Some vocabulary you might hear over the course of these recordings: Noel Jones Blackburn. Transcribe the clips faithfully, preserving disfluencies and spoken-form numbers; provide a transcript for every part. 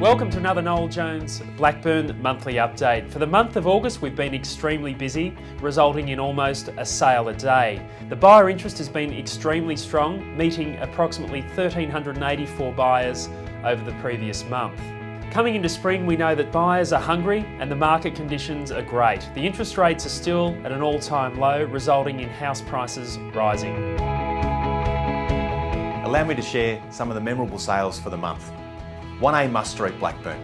Welcome to another Noel Jones Blackburn monthly update. For the month of August, we've been extremely busy, resulting in almost a sale a day. The buyer interest has been extremely strong, meeting approximately one thousand three hundred eighty-four buyers over the previous month. Coming into spring, we know that buyers are hungry and the market conditions are great. The interest rates are still at an all-time low, resulting in house prices rising. Allow me to share some of the memorable sales for the month. one A Must Street, Blackburn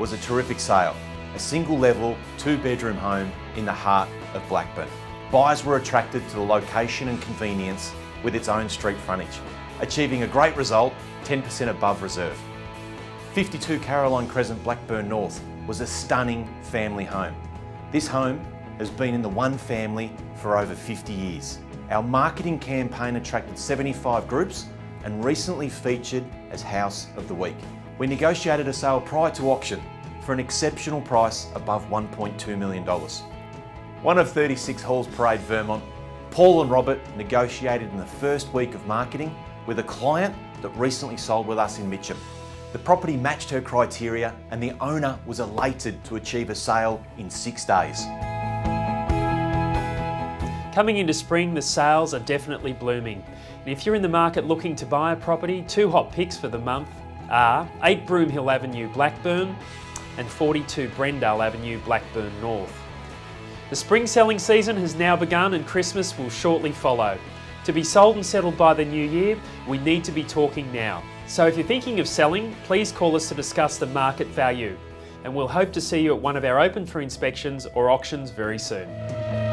was a terrific sale, a single level, two bedroom home in the heart of Blackburn. Buyers were attracted to the location and convenience with its own street frontage, achieving a great result, ten percent above reserve. fifty-two Caroline Crescent, Blackburn North was a stunning family home. This home has been in the one family for over fifty years. Our marketing campaign attracted seventy-five groups and recently featured as House of the Week. We negotiated a sale prior to auction for an exceptional price above one point two million dollars. One of thirty-six Halls Parade, Vermont, Paul and Robert negotiated in the first week of marketing with a client that recently sold with us in Mitcham. The property matched her criteria and the owner was elated to achieve a sale in six days. Coming into spring, the sales are definitely blooming. And if you're in the market looking to buy a property, two hot picks for the month are eight Broomhill Avenue, Blackburn, and forty-two Brendale Avenue, Blackburn North. The spring selling season has now begun and Christmas will shortly follow. To be sold and settled by the new year, we need to be talking now. So if you're thinking of selling, please call us to discuss the market value, and we'll hope to see you at one of our open for inspections or auctions very soon.